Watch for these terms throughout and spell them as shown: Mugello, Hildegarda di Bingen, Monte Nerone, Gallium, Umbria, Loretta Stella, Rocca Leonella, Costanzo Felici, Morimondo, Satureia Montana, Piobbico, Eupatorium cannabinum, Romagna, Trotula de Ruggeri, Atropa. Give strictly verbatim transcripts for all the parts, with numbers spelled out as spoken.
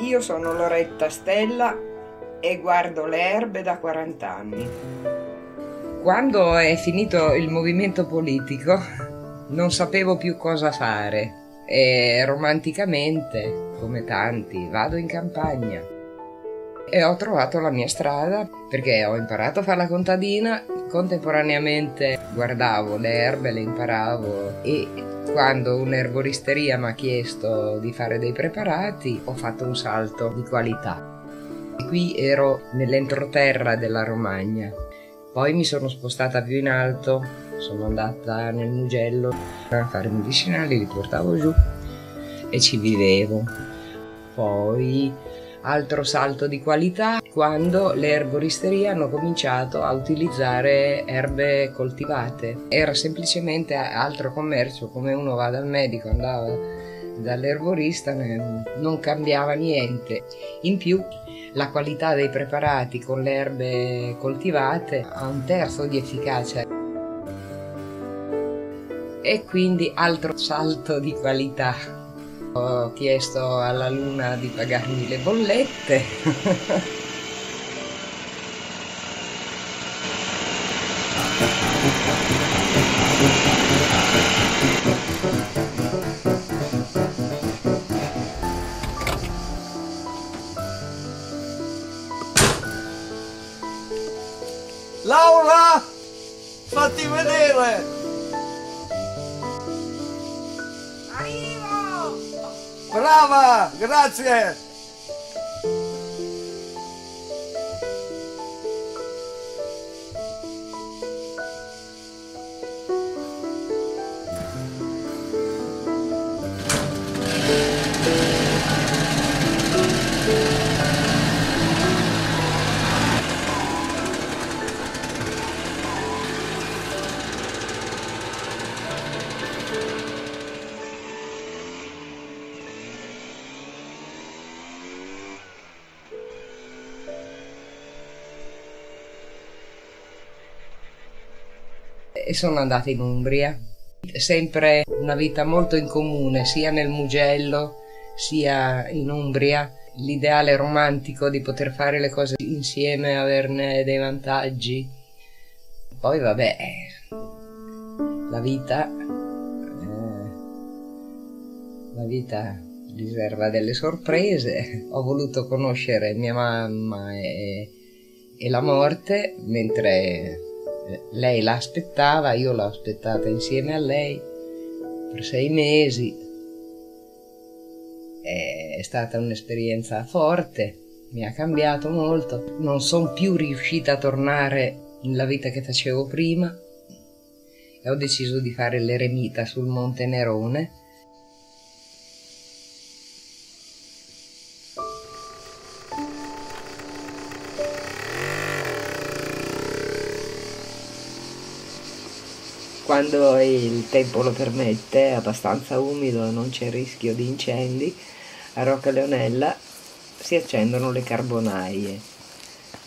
Io sono Loretta Stella e guardo le erbe da quaranta anni. Quando è finito il movimento politico non sapevo più cosa fare e romanticamente, come tanti, vado in campagna e ho trovato la mia strada perché ho imparato a fare la contadina, contemporaneamente guardavo le erbe, le imparavo e... Quando un'erboristeria mi ha chiesto di fare dei preparati, ho fatto un salto di qualità. Qui ero nell'entroterra della Romagna, poi mi sono spostata più in alto, sono andata nel Mugello a fare medicinali, li portavo giù e ci vivevo. Poi altro salto di qualità quando le erboristerie hanno cominciato a utilizzare erbe coltivate. Era semplicemente altro commercio, come uno va dal medico, andava dall'erborista, non cambiava niente. In più la qualità dei preparati con le erbe coltivate ha un terzo di efficacia. E quindi altro salto di qualità. Ho chiesto alla luna di pagarmi le bollette. Laura, fatti vedere! Brava, grazie! E sono andata in Umbria, sempre una vita molto in comune, sia nel Mugello sia in Umbria, l'ideale romantico di poter fare le cose insieme, averne dei vantaggi. Poi vabbè, la vita, eh, la vita riserva delle sorprese. Ho voluto conoscere mia mamma e, e la morte, mentre lei l'aspettava, io l'ho aspettata insieme a lei per sei mesi. È stata un'esperienza forte, mi ha cambiato molto. Non sono più riuscita a tornare nella vita che facevo prima e ho deciso di fare l'eremita sul Monte Nerone. Quando il tempo lo permette, è abbastanza umido, non c'è rischio di incendi, a Rocca Leonella si accendono le carbonaie,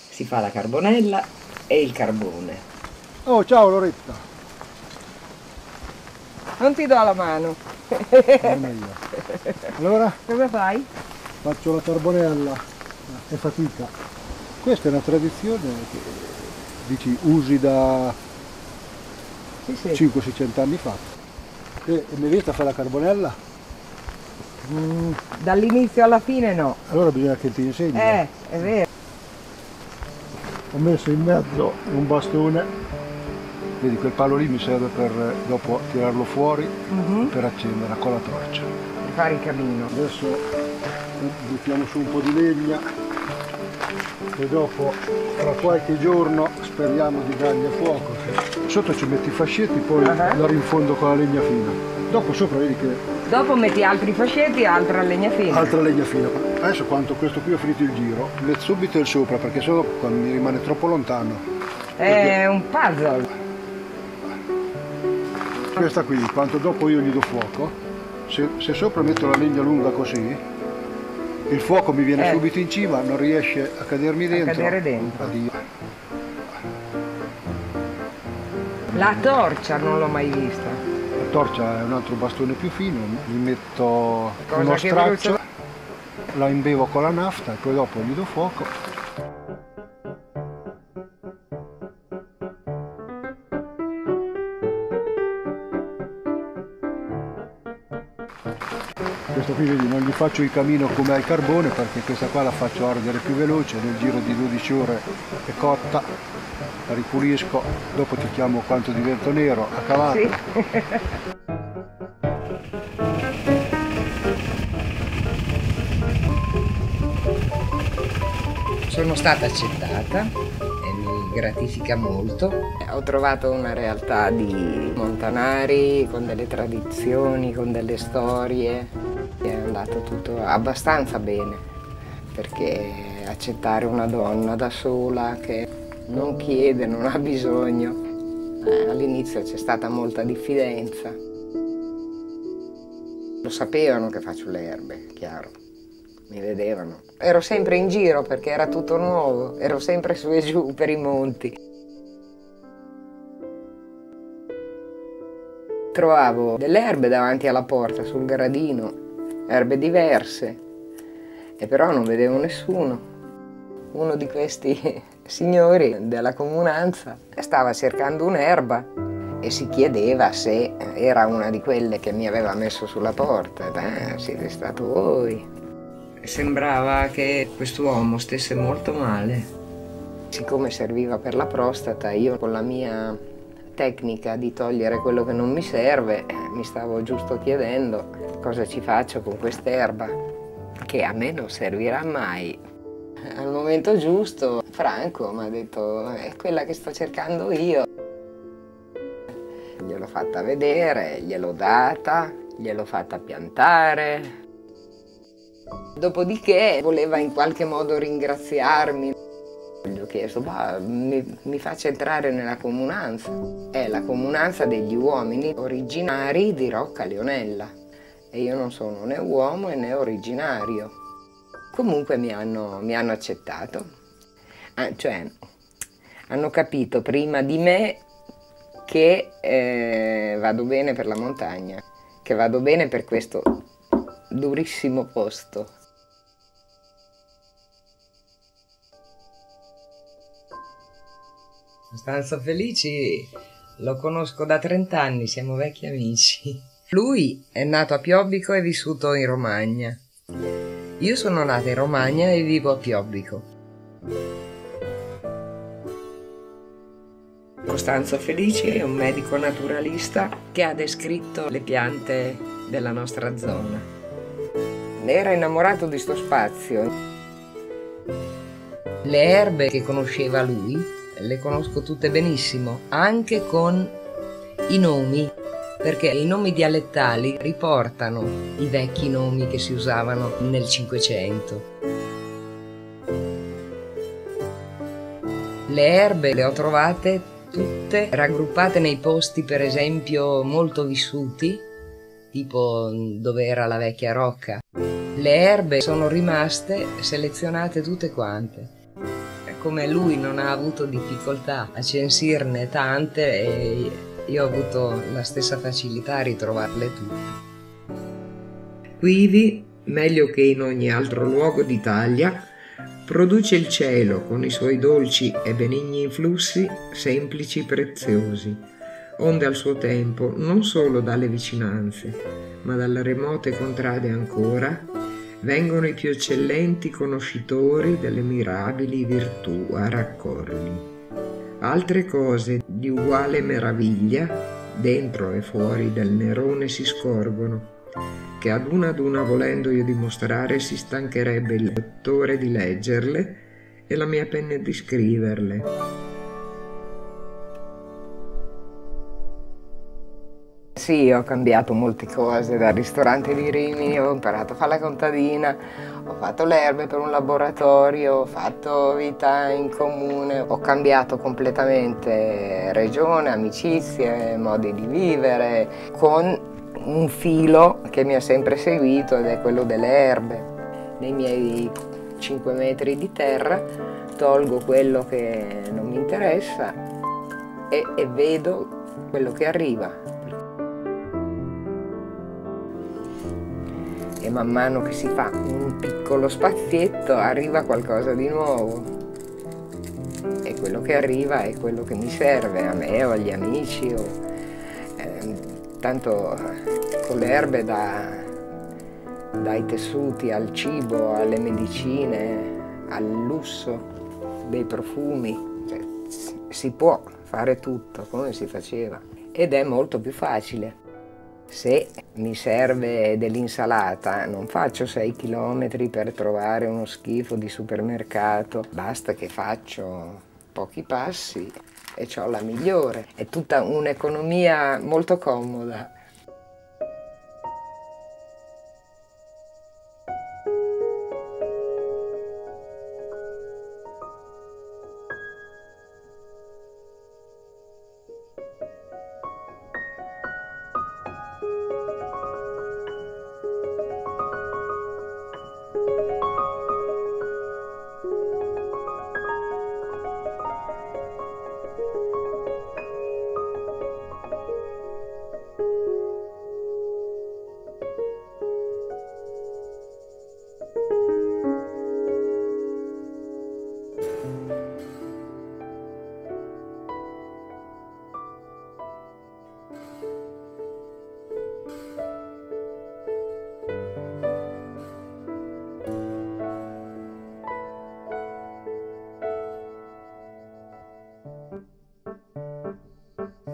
si fa la carbonella e il carbone. Oh, ciao Loretta! Non ti do la mano. Allora? Come fai? Faccio la carbonella, è fatica. Questa è una tradizione che dici usi da sì, sì. cinquecento seicento anni fa. E mi visto a fare la carbonella? Mm, dall'inizio alla fine no. Allora bisogna che ti insegni. Eh, è vero. Ho messo in mezzo un bastone, vedi quel palo lì mi serve per dopo tirarlo fuori, mm-hmm, per accendere con la torcia. Per fare il camino. Adesso buttiamo su un po' di legna e dopo tra qualche giorno speriamo di dargli a fuoco. Sotto ci metti i fascetti, poi uh-huh, la rinfondo con la legna fina. Dopo sopra vedi che... Dopo metti altri fascetti e altra legna fina. Altra legna fina. Adesso quando questo qui ho finito il giro, metto subito il sopra, perché sennò quando mi rimane troppo lontano. È perché... un puzzle. Questa qui, quanto dopo io gli do fuoco, se, se sopra metto la legna lunga così, il fuoco mi viene eh. subito in cima, non riesce a cadermi dentro. A cadere dentro. Addio. La torcia non l'ho mai vista. Torcia è un altro bastone più fino, gli metto Cosa uno straccio, la imbevo con la nafta e poi dopo gli do fuoco. Questo qui vedi, non gli faccio il camino come al carbone perché questa qua la faccio ardere più veloce, nel giro di dodici ore è cotta. La ripulisco, dopo ti chiamo quanto divento nero, a cavallo. Sì. Sono stata accettata e mi gratifica molto. Ho trovato una realtà di montanari con delle tradizioni, con delle storie. È andato tutto abbastanza bene, perché accettare una donna da sola che non chiede, non ha bisogno. Eh, all'inizio c'è stata molta diffidenza. Lo sapevano che faccio le erbe, chiaro, mi vedevano. Ero sempre in giro perché era tutto nuovo, ero sempre su e giù per i monti. Trovavo delle erbe davanti alla porta, sul gradino, erbe diverse, e però non vedevo nessuno. Uno di questi signori della comunanza stava cercando un'erba e si chiedeva se era una di quelle che mi aveva messo sulla porta. Ah, siete stato voi. Sembrava che quest'uomo stesse molto male. Siccome serviva per la prostata, io con la mia tecnica di togliere quello che non mi serve, mi stavo giusto chiedendo cosa ci faccio con quest'erba, che a me non servirà mai. Al momento giusto, Franco mi ha detto, è quella che sto cercando io. Gliel'ho fatta vedere, gliel'ho data, gliel'ho fatta piantare. Dopodiché voleva in qualche modo ringraziarmi. Gli ho chiesto, bah, mi, mi faccia entrare nella comunanza. È la comunanza degli uomini originari di Rocca Leonella. E io non sono né uomo né originario. Comunque mi hanno, mi hanno accettato, ah, cioè hanno capito prima di me che eh, vado bene per la montagna, che vado bene per questo durissimo posto. Costanzo Felici lo conosco da trenta anni, siamo vecchi amici. Lui è nato a Piobbico e vissuto in Romagna. Io sono nata in Romagna e vivo a Piobbico. Costanzo Felici è un medico naturalista che ha descritto le piante della nostra zona. Era innamorato di sto spazio. Le erbe che conosceva lui le conosco tutte benissimo, anche con i nomi, perché i nomi dialettali riportano i vecchi nomi che si usavano nel Cinquecento. Le erbe le ho trovate tutte raggruppate nei posti, per esempio, molto vissuti, tipo dove era la vecchia Rocca. Le erbe sono rimaste selezionate tutte quante. Come lui non ha avuto difficoltà a censirne tante, e io ho avuto la stessa facilità a ritrovarle tutte. Quivi, meglio che in ogni altro luogo d'Italia, produce il cielo con i suoi dolci e benigni influssi semplici preziosi, onde al suo tempo non solo dalle vicinanze, ma dalle remote contrade ancora, vengono i più eccellenti conoscitori delle mirabili virtù a raccorni. Altre cose di uguale meraviglia, dentro e fuori del Nerone, si scorgono, che ad una ad una, volendo io dimostrare, si stancherebbe il lettore di leggerle e la mia penna di scriverle. Sì, ho cambiato molte cose, dal ristorante di Rimini, ho imparato a fare la contadina, ho fatto le erbe per un laboratorio, ho fatto vita in comune, ho cambiato completamente regione, amicizie, modi di vivere, con un filo che mi ha sempre seguito ed è quello delle erbe. Nei miei cinque metri di terra tolgo quello che non mi interessa e, e vedo quello che arriva. E man mano che si fa un piccolo spazietto arriva qualcosa di nuovo, e quello che arriva è quello che mi serve a me o agli amici o, eh, tanto con le erbe da, dai tessuti al cibo, alle medicine, al lusso dei profumi, cioè, si può fare tutto come si faceva ed è molto più facile. Se mi serve dell'insalata non faccio sei chilometri per trovare uno schifo di supermercato, basta che faccio pochi passi e ho la migliore. È tutta un'economia molto comoda.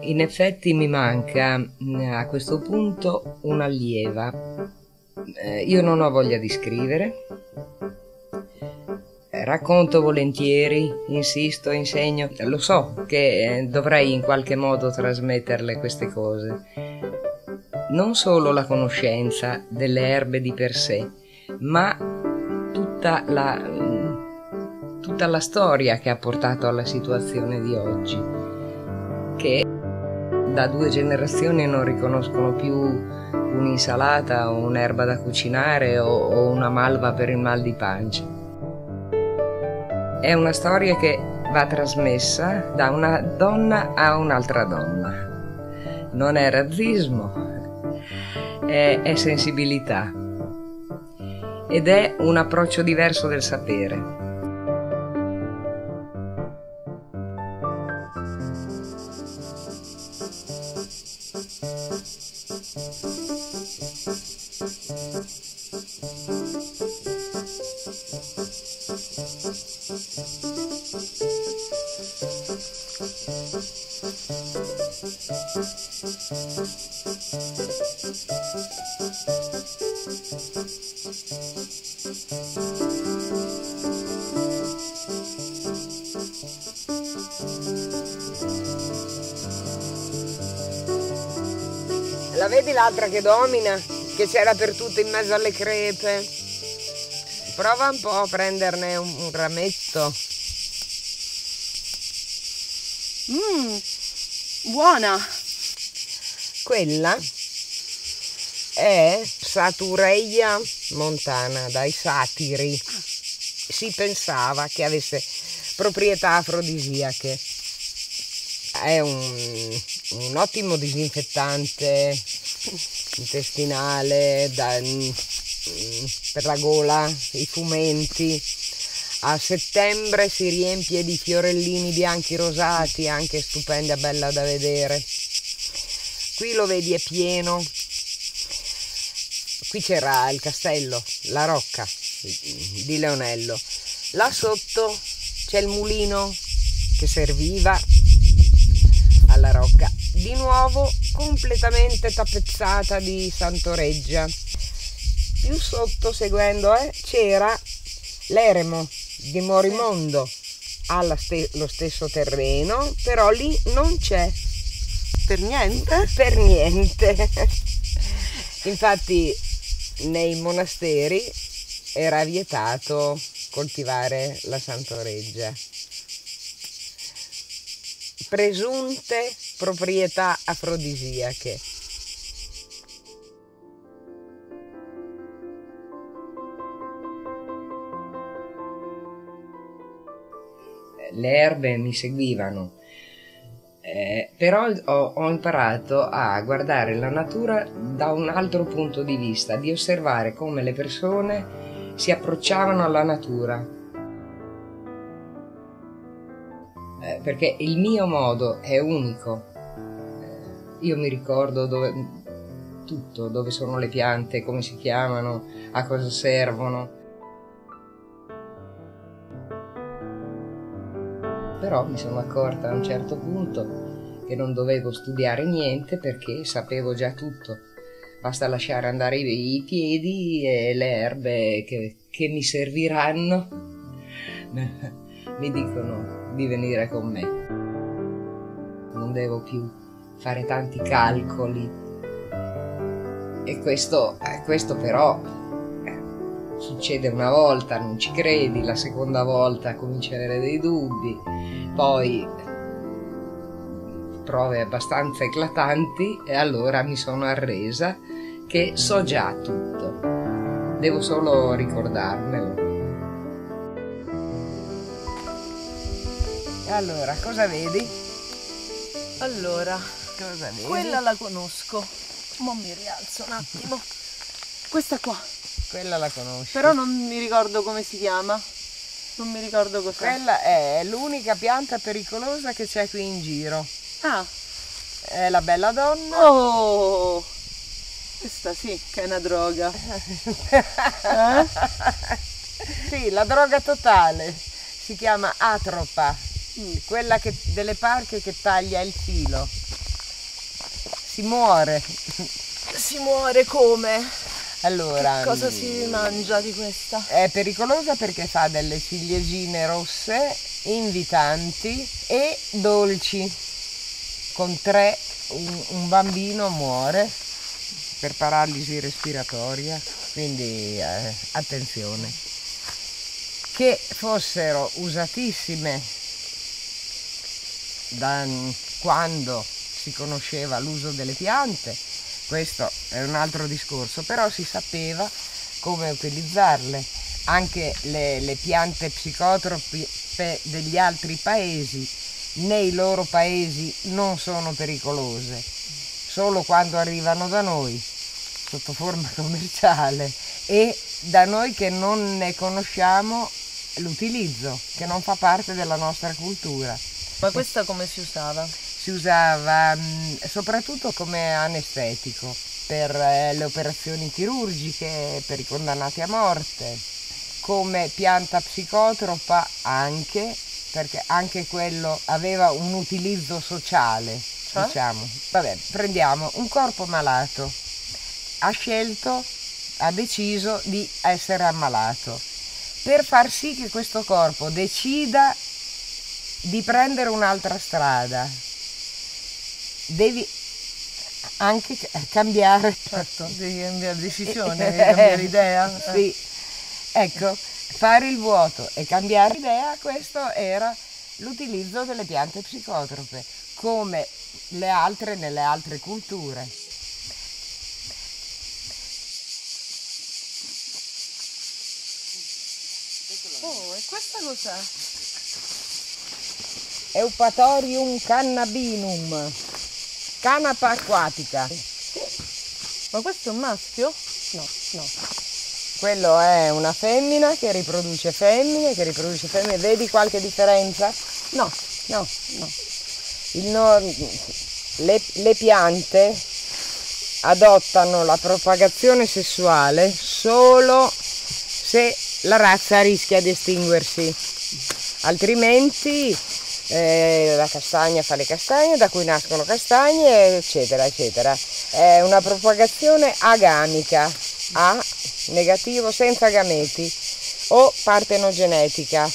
In effetti mi manca a questo punto un'allieva. Io non ho voglia di scrivere, racconto volentieri, insisto, insegno. Lo so che dovrei in qualche modo trasmetterle queste cose. Non solo la conoscenza delle erbe di per sé, ma tutta la, tutta la storia che ha portato alla situazione di oggi, che da due generazioni non riconoscono più un'insalata o un'erba da cucinare o, o una malva per il mal di pancia. È una storia che va trasmessa da una donna a un'altra donna. Non è razzismo, è, è sensibilità ed è un approccio diverso del sapere. La vedi l'altra che domina, che c'è dappertutto in mezzo alle crepe? Prova un po' a prenderne un, un rametto. Mmm, buona! Quella è Satureia Montana, dai satiri. Si pensava che avesse proprietà afrodisiache. È un, un ottimo disinfettante intestinale, da, per la gola, i fumenti. A settembre si riempie di fiorellini bianchi rosati, anche stupenda, bella da vedere. Qui lo vedi, è pieno. Qui c'era il castello, la Rocca di Leonello. Là sotto c'è il mulino che serviva alla Rocca, di nuovo completamente tappezzata di santoreggia. Più sotto, seguendo, eh, c'era l'eremo di Morimondo, ha lo stesso terreno, però lì non c'è per niente per niente infatti nei monasteri era vietato coltivare la santoreggia. Presunte proprietà afrodisiache. Le erbe mi seguivano, eh, però ho, ho imparato a guardare la natura da un altro punto di vista, di osservare come le persone si approcciavano alla natura. Eh, perché il mio modo è unico. Eh, io mi ricordo dove, tutto, dove sono le piante, come si chiamano, a cosa servono. Però mi sono accorta a un certo punto che non dovevo studiare niente perché sapevo già tutto. Basta lasciare andare i piedi e le erbe che, che mi serviranno mi dicono di venire con me. Non devo più fare tanti calcoli. E questo, questo però succede una volta, non ci credi, la seconda volta cominci ad avere dei dubbi, poi prove abbastanza eclatanti e allora mi sono arresa che so già tutto, devo solo ricordarmelo. Allora, cosa vedi? Allora, cosa vedi? Quella la conosco, ma mi rialzo un attimo. Questa qua. Quella la conosci. Però non mi ricordo come si chiama, non mi ricordo cos'è. Quella è l'unica pianta pericolosa che c'è qui in giro. Ah. È la bella donna. Oh! Questa sì che è una droga. Eh? Sì, la droga totale. Si chiama Atropa, mm. Quella che, delle parche che taglia il filo. Si muore. Si muore come? Allora, che cosa si mangia di questa? È pericolosa perché fa delle ciliegine rosse, invitanti e dolci. Con tre un, un bambino muore per paralisi respiratoria, quindi eh, attenzione. Che fossero usatissime da quando si conosceva l'uso delle piante, questo è un altro discorso, però si sapeva come utilizzarle. Anche le, le piante psicotrope degli altri paesi, nei loro paesi non sono pericolose, solo quando arrivano da noi, sotto forma commerciale, e da noi che non ne conosciamo l'utilizzo, che non fa parte della nostra cultura. Ma questa come si usava? Si usava mh, soprattutto come anestetico per eh, le operazioni chirurgiche, per i condannati a morte, come pianta psicotropa anche, perché anche quello aveva un utilizzo sociale, cioè? Diciamo. Vabbè, prendiamo un corpo malato, ha scelto, ha deciso di essere ammalato. Per far sì che questo corpo decida di prendere un'altra strada, devi anche cambiare. Certo, devi cambiare decisione, devi cambiare idea. Sì, ecco, fare il vuoto e cambiare idea, questo era l'utilizzo delle piante psicotrope, come le altre nelle altre culture. Oh, e questa cos'è? Eupatorium cannabinum, canapa acquatica. Ma questo è un maschio? No, no. Quello è una femmina che riproduce femmine, che riproduce femmine. Vedi qualche differenza? No, no, no. Il no... Le, le piante adottano la propagazione sessuale solo se la razza rischia di estinguersi, altrimenti eh, la castagna fa le castagne, da cui nascono castagne, eccetera, eccetera. È una propagazione agamica, A negativo, senza gameti, o partenogenetica.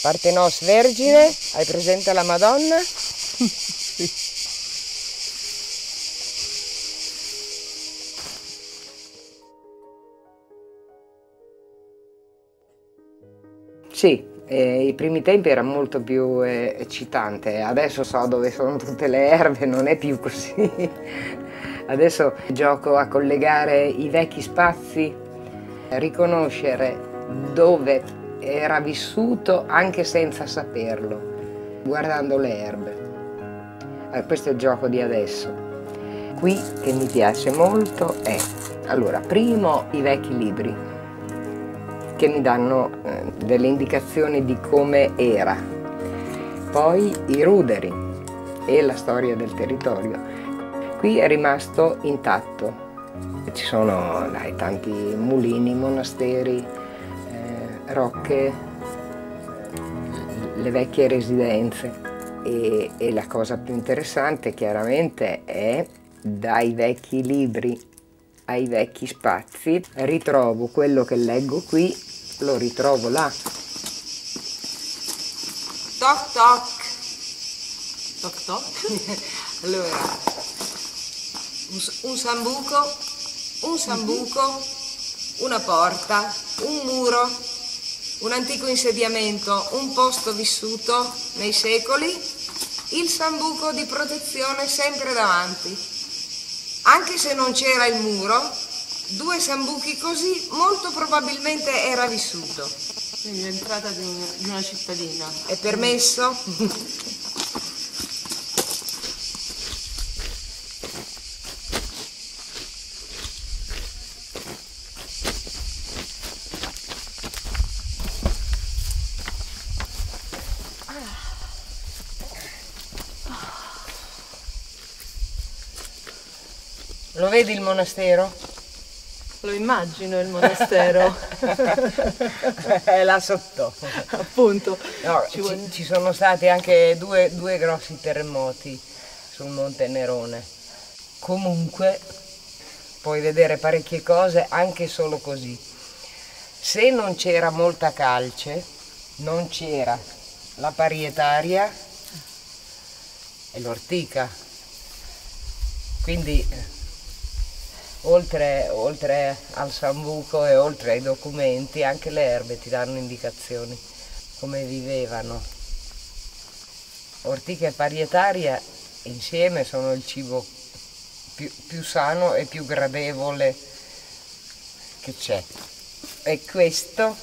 Partenos vergine, hai presente la Madonna? Sì. Sì, eh, i primi tempi era molto più eh, eccitante, adesso so dove sono tutte le erbe, non è più così. Adesso gioco a collegare i vecchi spazi, riconoscere dove era vissuto anche senza saperlo, guardando le erbe. Eh, questo è il gioco di adesso. Qui che mi piace molto è, allora, primo i vecchi libri, che mi danno delle indicazioni di come era, poi i ruderi e la storia del territorio. Qui è rimasto intatto, ci sono dai, tanti mulini, monasteri, eh, rocche, le vecchie residenze e, e la cosa più interessante chiaramente è dai vecchi libri ai vecchi spazi, ritrovo quello che leggo qui, lo ritrovo là. Toc toc. Toc toc. Allora, un, un sambuco, un sambuco, una porta, un muro, un antico insediamento, un posto vissuto nei secoli, il sambuco di protezione sempre davanti. Anche se non c'era il muro, due sambuchi così molto probabilmente era vissuto. Quindi l'entrata di una, di una cittadina. È permesso? Lo vedi il monastero? Lo immagino il monastero. È là sotto. Appunto. No, ci, vuole... ci sono stati anche due, due grossi terremoti sul Monte Nerone. Comunque puoi vedere parecchie cose anche solo così. Se non c'era molta calce, non c'era la parietaria e l'ortica. Quindi... Oltre, oltre al sambuco e oltre ai documenti, anche le erbe ti danno indicazioni, come vivevano. Ortica e parietaria insieme sono il cibo più, più sano e più gradevole che c'è. E questo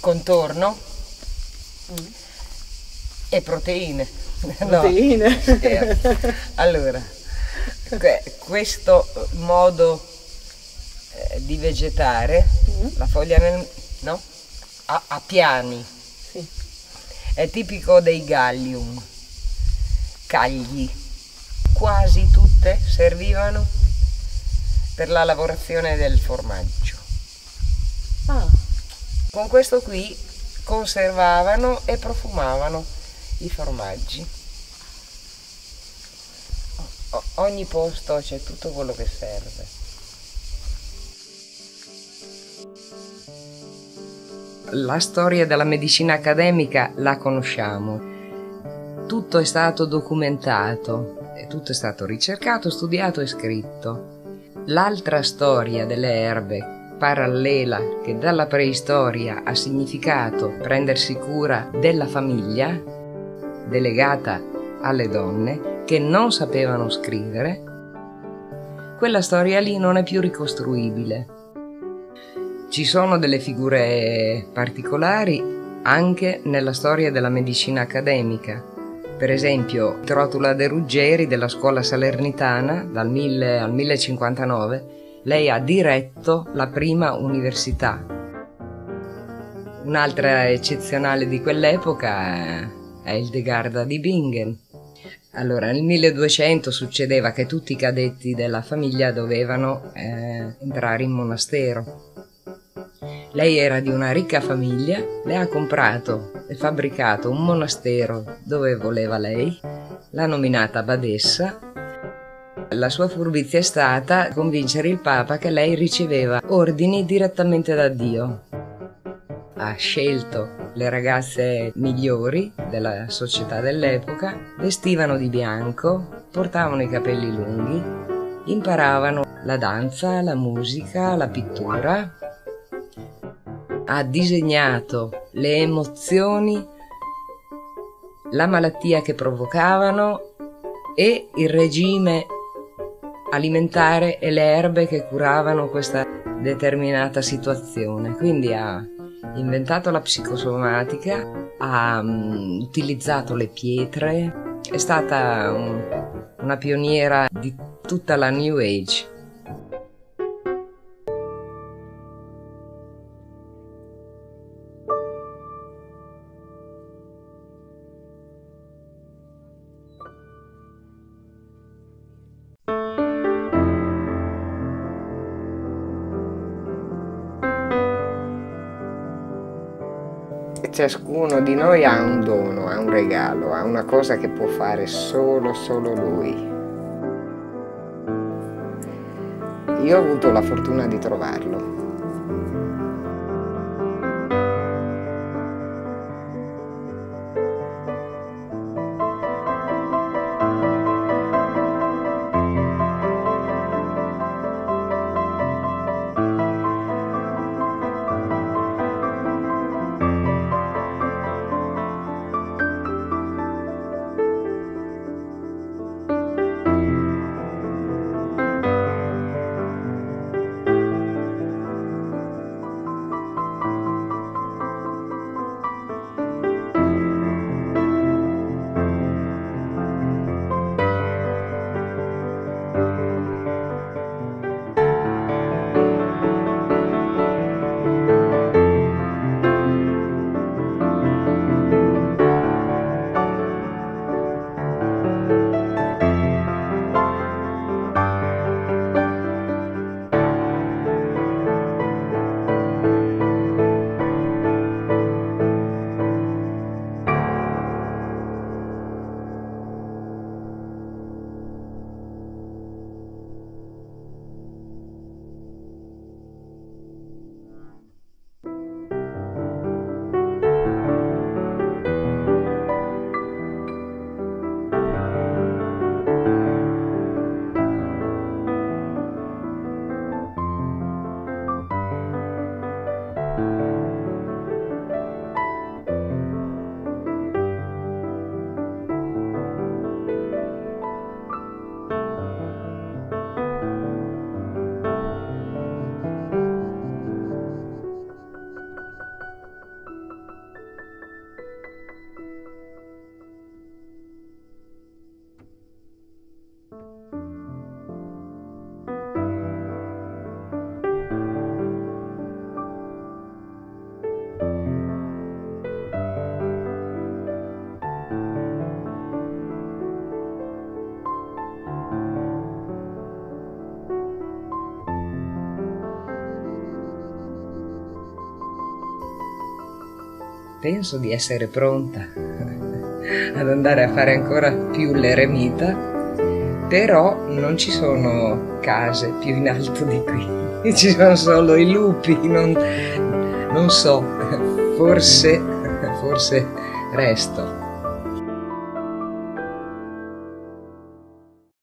contorno mm. e proteine. Proteine? No, scherzo. Allora. Questo modo eh, di vegetare, mm. la foglia nel, no? a, a piani, sì. È tipico dei Gallium, cagli, quasi tutte servivano per la lavorazione del formaggio. Ah. Con questo qui conservavano e profumavano i formaggi. O- ogni posto c'è tutto quello che serve. La storia della medicina accademica la conosciamo. Tutto è stato documentato, e tutto è stato ricercato, studiato e scritto. L'altra storia delle erbe parallela che dalla preistoria ha significato prendersi cura della famiglia, delegata alle donne, che non sapevano scrivere, quella storia lì non è più ricostruibile. Ci sono delle figure particolari anche nella storia della medicina accademica. Per esempio, Trotula de Ruggeri della scuola salernitana dal mille al mille cinquantanove, lei ha diretto la prima università. Un'altra eccezionale di quell'epoca è Hildegarda di Bingen. Allora, nel milleduecento succedeva che tutti i cadetti della famiglia dovevano eh, entrare in monastero. Lei era di una ricca famiglia, le ha comprato e fabbricato un monastero dove voleva lei, l'ha nominata abbadessa. La sua furbizia è stata convincere il Papa che lei riceveva ordini direttamente da Dio. Ha scelto le ragazze migliori della società dell'epoca, vestivano di bianco, portavano i capelli lunghi, imparavano la danza, la musica, la pittura. Ha disegnato le emozioni, la malattia che provocavano e il regime alimentare e le erbe che curavano questa determinata situazione. Quindi ha inventato la psicosomatica, ha um, utilizzato le pietre, è stata un, una pioniera di tutta la New Age. Ciascuno di noi ha un dono, ha un regalo, ha una cosa che può fare solo, solo lui. Io ho avuto la fortuna di trovarlo. Penso di essere pronta ad andare a fare ancora più l'eremita, però non ci sono case più in alto di qui, ci sono solo i lupi, non, non so, forse, forse resto.